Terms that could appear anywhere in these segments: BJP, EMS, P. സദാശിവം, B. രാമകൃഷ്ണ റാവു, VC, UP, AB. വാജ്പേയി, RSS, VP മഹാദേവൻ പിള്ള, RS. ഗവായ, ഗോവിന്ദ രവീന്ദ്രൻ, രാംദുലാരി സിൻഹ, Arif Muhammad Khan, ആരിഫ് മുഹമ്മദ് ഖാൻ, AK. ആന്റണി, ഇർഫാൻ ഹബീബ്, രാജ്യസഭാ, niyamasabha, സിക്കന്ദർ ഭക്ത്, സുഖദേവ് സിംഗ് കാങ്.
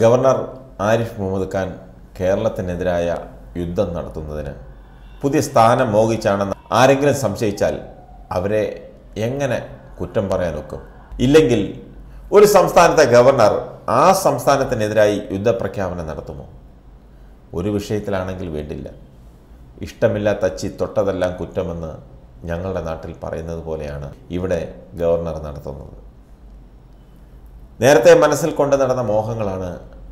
Governor ആരിഫ് മുഹമ്മദ് ഖാൻ കേരളത്തിനെതിരായ യുദ്ധം നടത്തുന്നതിന് പുതിയ സ്ഥാനം മോഹിച്ചാണെന്ന് ആരെങ്കിലും സംശയിച്ചാൽ അവരെ എങ്ങനെ കുറ്റം പറയാനൊക്കും? ഇല്ലെങ്കിൽ ഒരു സംസ്ഥാനത്തെ ഗവർണർ ആ സംസ്ഥാനത്തിനെതിരായി യുദ്ധപ്രഖ്യാപനം നടത്തുമോ? ഒരു വിഷയത്തിലാണെങ്കിൽ വേണ്ടില്ല, ഇഷ്ടമില്ലാത്ത തച്ചി തൊട്ടതെല്ലാം കുറ്റമെന്ന് ഞങ്ങളുടെ നാട്ടിൽ പറയുന്നത് പോലെയാണ് ഇവിടെ ഗവർണർ നടത്തുന്നത്. നേരത്തെ മനസ്സിൽ കൊണ്ട് നടന്ന മോഹങ്ങളാണ്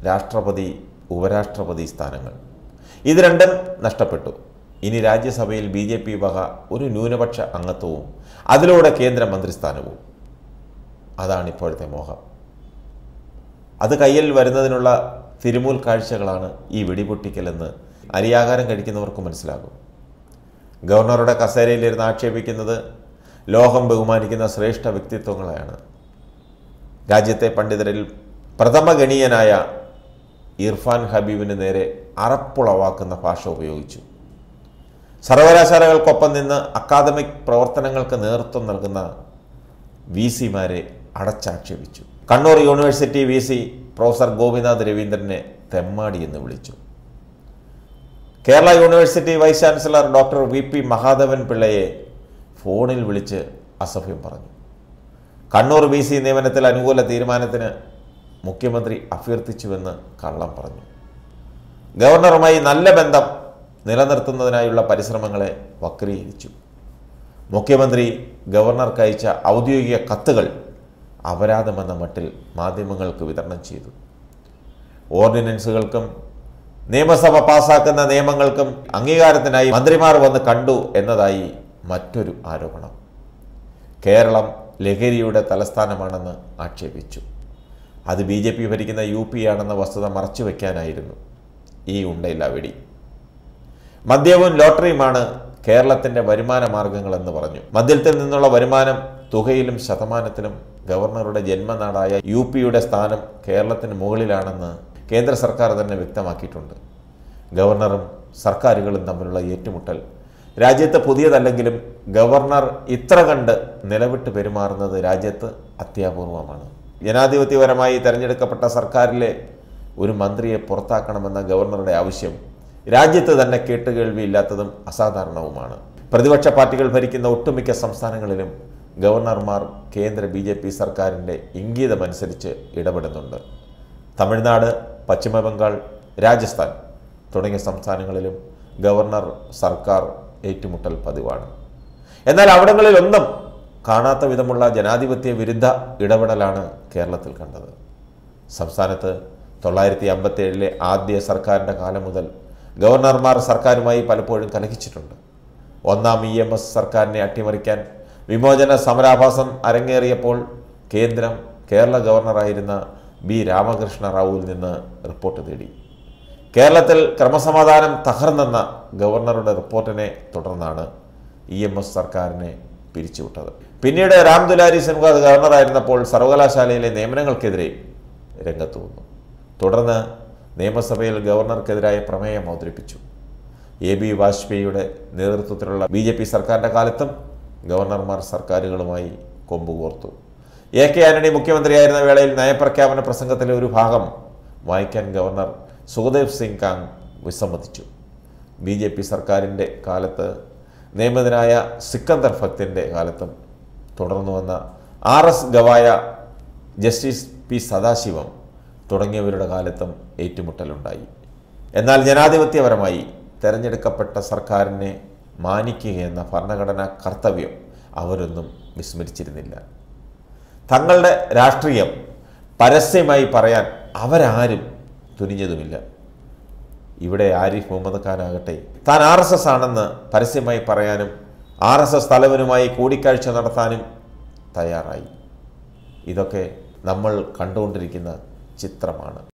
രാഷ്ട്രപതി, ഉപരാഷ്ട്രപതി സ്ഥാനങ്ങൾ. ഇത് രണ്ടും നഷ്ടപ്പെട്ടു. ഇനി രാജ്യസഭയിൽ BJP വക ഒരു ന്യൂനപക്ഷ അംഗത്വവും അതിലൂടെ കേന്ദ്രമന്ത്രിസ്ഥാനവും. അതാണ് ഇപ്പോഴത്തെ മോഹം. അത് കയ്യിൽ വരുന്നതിനുള്ള തിരുമൂൽ കാഴ്ചകളാണ് ഈ വെടിപൊട്ടിക്കലെന്ന് അരിയാഹാരം കഴിക്കുന്നവർക്ക് മനസ്സിലാകും. ഗവർണറുടെ കസേരയിലിരുന്ന് ആക്ഷേപിക്കുന്നത് ലോകം ബഹുമാനിക്കുന്ന ശ്രേഷ്ഠ വ്യക്തിത്വങ്ങളെയാണ്. രാജ്യത്തെ പണ്ഡിതരിൽ പ്രഥമഗണീയനായ ഇർഫാൻ ഹബീബിന് നേരെ അറപ്പുളവാക്കുന്ന ഭാഷ ഉപയോഗിച്ചു. സർവകലാശാലകൾക്കൊപ്പം നിന്ന് അക്കാദമിക് പ്രവർത്തനങ്ങൾക്ക് നേതൃത്വം നൽകുന്ന VC മാരെ അടച്ചാക്ഷേപിച്ചു. Kannur university VC professor Govinda രവീന്ദ്രനെ തെമ്മാടി എന്ന് വിളിച്ചു. Kerala university vice chancellor doctor VP Mahadevan പിള്ളയെ ഫോണിൽ വിളിച്ച് അസഭ്യം പറഞ്ഞു. കണ്ണൂർ VC നിയമനത്തിൽ അനുകൂല തീരുമാനത്തിന് മുഖ്യമന്ത്രി അഭ്യർത്ഥിച്ചുവെന്ന് കള്ളം പറഞ്ഞു. ഗവർണറുമായി നല്ല ബന്ധം നിലനിർത്തുന്നതിനായുള്ള പരിശ്രമങ്ങളെ വക്രീകരിച്ചു. മുഖ്യമന്ത്രി ഗവർണർക്ക് അയച്ച ഔദ്യോഗിക കത്തുകൾ അപരാധമെന്ന മട്ടിൽ മാധ്യമങ്ങൾക്ക് വിതരണം ചെയ്തു. ഓർഡിനൻസുകൾക്കും നിയമസഭ പാസാക്കുന്ന നിയമങ്ങൾക്കും അംഗീകാരത്തിനായി മന്ത്രിമാർ വന്ന് കണ്ടു എന്നതായി മറ്റൊരു ആരോപണം. കേരളം ലഹരിയുടെ തലസ്ഥാനമാണെന്ന് ആക്ഷേപിച്ചു. അത് BJP ഭരിക്കുന്ന UP ആണെന്ന വസ്തുത മറച്ചുവെക്കാനായിരുന്നു ഈ ഉണ്ടയില്ലാവെടി. മദ്യവും ലോട്ടറിയുമാണ് കേരളത്തിൻ്റെ വരുമാന മാർഗങ്ങളെന്ന് പറഞ്ഞു. മദ്യത്തിൽ നിന്നുള്ള വരുമാനം തുകയിലും ശതമാനത്തിലും ഗവർണറുടെ ജന്മനാടായ UPയുടെ സ്ഥാനം കേരളത്തിന് മുകളിലാണെന്ന് കേന്ദ്ര സർക്കാർ തന്നെ വ്യക്തമാക്കിയിട്ടുണ്ട്. ഗവർണറും സർക്കാരുകളും തമ്മിലുള്ള ഏറ്റുമുട്ടൽ രാജ്യത്ത് പുതിയതല്ലെങ്കിലും ഗവർണർ ഇത്ര കണ്ട് നിലവിട്ട് പെരുമാറുന്നത് രാജ്യത്ത് അത്യപൂർവമാണ്. ജനാധിപത്യപരമായി തിരഞ്ഞെടുക്കപ്പെട്ട സർക്കാരിലെ ഒരു മന്ത്രിയെ പുറത്താക്കണമെന്ന ഗവർണറുടെ ആവശ്യം രാജ്യത്ത് തന്നെ കേട്ടുകേൾവിയില്ലാത്തതും അസാധാരണവുമാണ്. പ്രതിപക്ഷ പാർട്ടികൾ ഭരിക്കുന്ന ഒട്ടുമിക്ക സംസ്ഥാനങ്ങളിലും ഗവർണർമാർ കേന്ദ്ര BJP സർക്കാരിൻ്റെ ഇംഗിതമനുസരിച്ച് ഇടപെടുന്നുണ്ട്. തമിഴ്നാട്, പശ്ചിമബംഗാൾ, രാജസ്ഥാൻ തുടങ്ങിയ സംസ്ഥാനങ്ങളിലും ഗവർണർ സർക്കാർ ഏറ്റുമുട്ടൽ പതിവാണ്. എന്നാൽ അവിടങ്ങളിലൊന്നും കാണാത്ത വിധമുള്ള ജനാധിപത്യ വിരുദ്ധ ഇടപെടലാണ് കേരളത്തിൽ കണ്ടത്. സംസ്ഥാനത്ത് 1957-ലെ ആദ്യ സർക്കാരിൻ്റെ കാലം മുതൽ ഗവർണർമാർ സർക്കാരുമായി പലപ്പോഴും കലഹിച്ചിട്ടുണ്ട്. ഒന്നാം EMS സർക്കാരിനെ അട്ടിമറിക്കാൻ വിമോചന സമരാഭാസം അരങ്ങേറിയപ്പോൾ കേന്ദ്രം കേരള ഗവർണറായിരുന്ന B. രാമകൃഷ്ണ റാവുവിൽ നിന്ന് റിപ്പോർട്ട് തേടി. കേരളത്തിൽ ക്രമസമാധാനം തകർന്നെന്ന ഗവർണറുടെ റിപ്പോർട്ടിനെ തുടർന്നാണ് EMS സർക്കാരിനെ പിരിച്ചുവിട്ടത്. പിന്നീട് രാംദുലാരി സിൻഹ ഗവർണറായിരുന്നപ്പോൾ സർവകലാശാലയിലെ നിയമനങ്ങൾക്കെതിരെ രംഗത്ത് വന്നു. തുടർന്ന് നിയമസഭയിൽ ഗവർണർക്കെതിരായ പ്രമേയം അവതരിപ്പിച്ചു. AB. വാജ്പേയിയുടെ നേതൃത്വത്തിലുള്ള BJP സർക്കാരിൻ്റെ കാലത്തും ഗവർണർമാർ സർക്കാരുകളുമായി കൊമ്പുകോർത്തു. AK. ആന്റണി മുഖ്യമന്ത്രിയായിരുന്ന വേളയിൽ നയപ്രഖ്യാപന പ്രസംഗത്തിലെ ഒരു ഭാഗം വായിക്കാൻ ഗവർണർ സുഖദേവ് സിംഗ് കാങ് വിസമ്മതിച്ചു. BJP സർക്കാരിൻ്റെ കാലത്ത് നിയമിതനായ സിക്കന്ദർ ഭക്തിൻ്റെ കാലത്തും തുടർന്നു വന്ന RS. ഗവായ, justice P. സദാശിവം തുടങ്ങിയവരുടെ കാലത്തും ഏറ്റുമുട്ടലുണ്ടായി. എന്നാൽ ജനാധിപത്യപരമായി തിരഞ്ഞെടുക്കപ്പെട്ട സർക്കാരിനെ മാനിക്കുകയെന്ന ഭരണഘടനാ കർത്തവ്യം അവരൊന്നും വിസ്മരിച്ചിരുന്നില്ല. തങ്ങളുടെ രാഷ്ട്രീയം പരസ്യമായി പറയാൻ അവരാരും തുനിഞ്ഞതുമില്ല. ഇവിടെ ആരിഫ് മുഹമ്മദ് ഖാനാകട്ടെ താൻ RSS ആണെന്ന് പരസ്യമായി പറയാനും RSS തലവനുമായി കൂടിക്കാഴ്ച നടത്താനും തയ്യാറായി. ഇതൊക്കെ നമ്മൾ കണ്ടുകൊണ്ടിരിക്കുന്ന ചിത്രമാണ്.